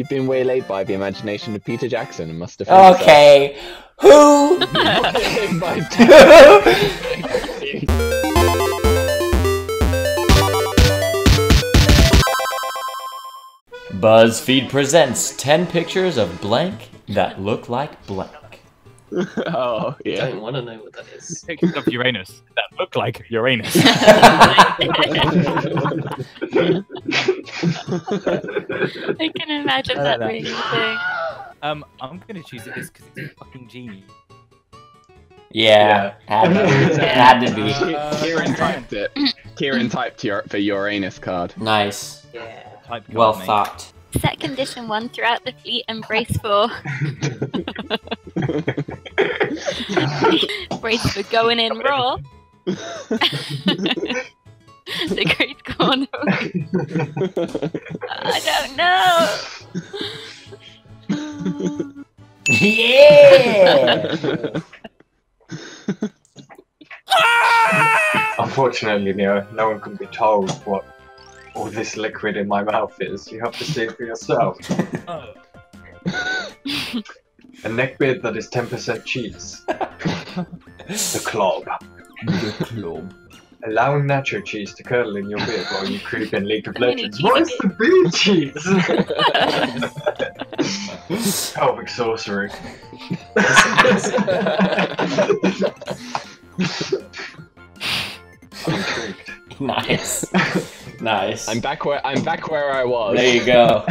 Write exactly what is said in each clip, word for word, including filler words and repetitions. You've been waylaid by the imagination of Peter Jackson and must defend okay. Who? BuzzFeed presents ten pictures of blank that look like blank. Oh, yeah. I don't want to know what that is. Pictures of Uranus that look like Uranus. I can imagine I that being a thing. Um, I'm gonna choose it because it's fucking genius. Yeah, yeah. Had to. It had to be. Uh, Kieran typed it. Kieran typed your, for Uranus card. Nice. Yeah. Type card, well mate. Thought. Set condition one throughout the fleet and brace for. Brace for going in raw. The great corner. I don't know. Yeah. Unfortunately, Neo, no one can be told what all this liquid in my mouth is. You have to see it for yourself. Oh. A neckbeard that is ten percent cheese. The clob. The clob. Allowing nacho cheese to curdle in your beard while you creep in League of Legends. What is the beard cheese? Pelvic sorcery. I'm intrigued. Nice. Nice. I'm back where I'm back where I was. There you go.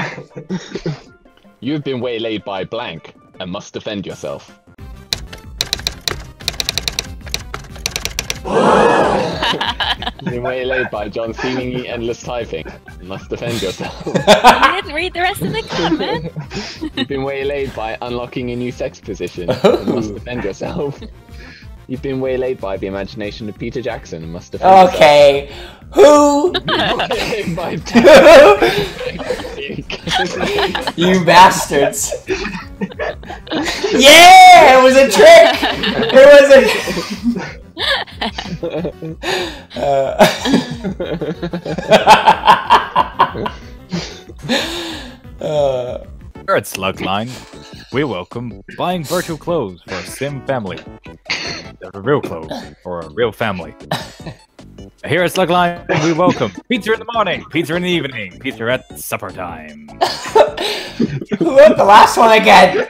You've been waylaid by blank and must defend yourself. You've been waylaid by John Seemingly Endless Typing and must defend yourself. You didn't read the rest of the comment. You've been waylaid by unlocking a new sex position and must defend yourself. You've been waylaid by the imagination of Peter Jackson and must defend okay. Yourself. Who? You bastards. Yeah! It was a trick! It was a... uh... uh... We're at Slugline. We welcome buying virtual clothes for a sim family. A real clothes or a real family. Here at Slugline, we welcome pizza in the morning, pizza in the evening, pizza at supper time. Who wrote the last one again?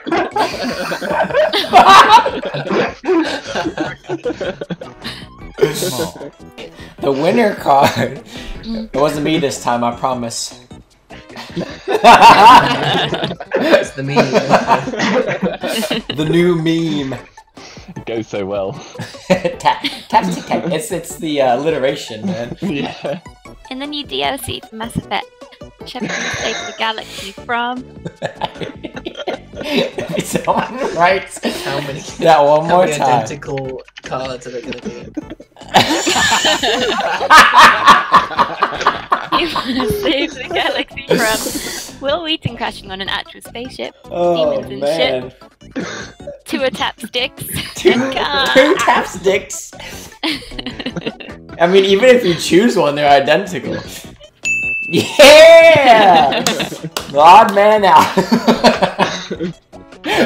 The winner card. It wasn't me this time, I promise. It's the meme. The new meme. It goes so well. tap, tap, tap. It's, it's the uh, alliteration, man. Yeah. In the new D L C for Mass Effect, Shepard saves the galaxy from... Someone writes how many, that one how more many time. Identical cards are they going to be? You want to save the galaxy from Will Wheaton crashing on an actual spaceship, oh, demons in man. Ship, two tapsticks. Two, two tapsticks. I mean, even if you choose one, they're identical. Yeah! Odd man out.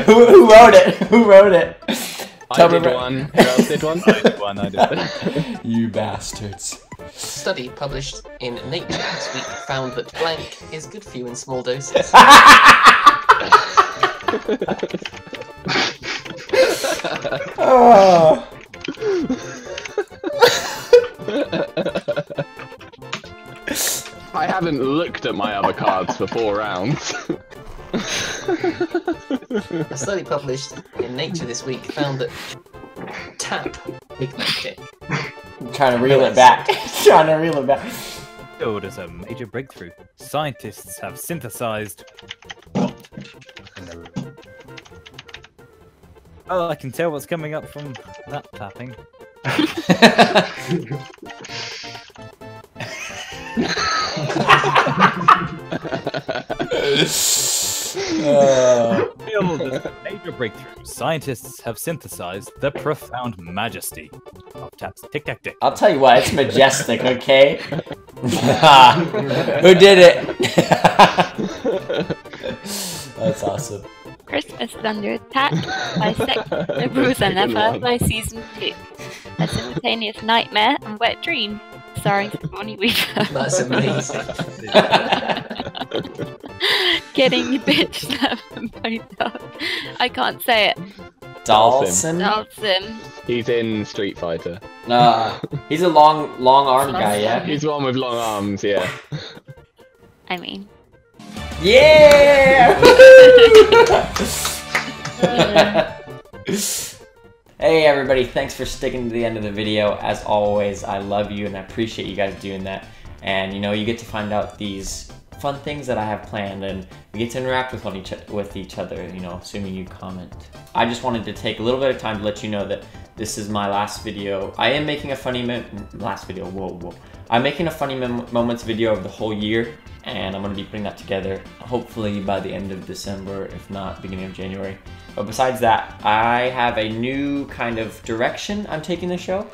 who, who wrote it? Who wrote it? I Tell did me one. Who else did one? I did one. I did. You bastards. A study published in Nature this week found that blank is good for you in small doses. Oh. I haven't looked at my other cards for four rounds. A study published in Nature this week found that tap big magic. I'm trying to reel it back. Trying to reel it back. Build is a major breakthrough. Scientists have synthesized what? Oh, I can tell what's coming up from that tapping. uh. Build is a major breakthrough. Scientists have synthesized the profound majesty of taps. Tic tac tic. I'll tell you what, it's majestic, okay? Who did it? That's awesome. Christmas is under attack by secular rules and ever by season two. A simultaneous nightmare and wet dream, starring Bonnie Weaver. That's amazing. Kidding, you bitch. I can't say it. Dolphin. Dolphin. He's in Street Fighter. Nah, uh, he's a long, long arm guy, yeah. He's one with long arms, yeah. I mean. Yeah! Hey everybody, thanks for sticking to the end of the video. As always, I love you and I appreciate you guys doing that. And you know, you get to find out these fun things that I have planned, and we get to interact with one each with each other, you know, assuming you comment. I just wanted to take a little bit of time to let you know that this is my last video. I am making a funny mo- last video, whoa, whoa. I'm making a funny mem- moments video of the whole year, and I'm gonna be putting that together hopefully by the end of December, if not beginning of January. But besides that, I have a new kind of direction I'm taking the show.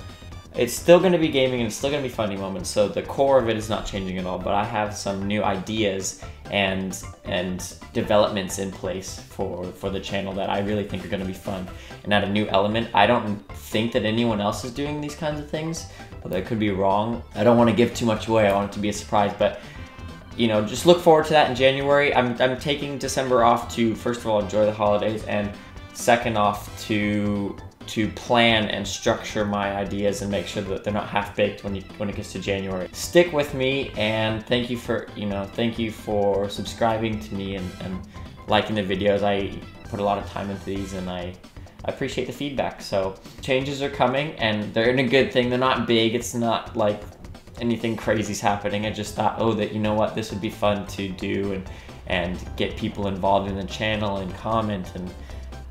It's still going to be gaming and it's still going to be funny moments, so the core of it is not changing at all, but I have some new ideas and and developments in place for, for the channel that I really think are going to be fun and add a new element. I don't think that anyone else is doing these kinds of things, although I could be wrong. I don't want to give too much away, I want it to be a surprise, but you know, just look forward to that in January. I'm, I'm taking December off to, first of all, enjoy the holidays, and second off to... to plan and structure my ideas and make sure that they're not half-baked when you, when it gets to January. Stick with me, and thank you for, you know, thank you for subscribing to me and, and liking the videos. I put a lot of time into these and I appreciate the feedback. So changes are coming and they're in a good thing. They're not big. It's not like anything crazy's happening. I just thought, oh, that, you know what, this would be fun to do and, and get people involved in the channel and comment, and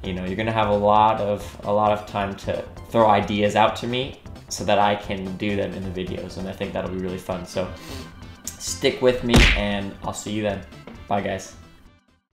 you know, you're gonna have a lot of a lot of time to throw ideas out to me so that I can do them in the videos, and I think that'll be really fun. So stick with me and I'll see you then. Bye guys.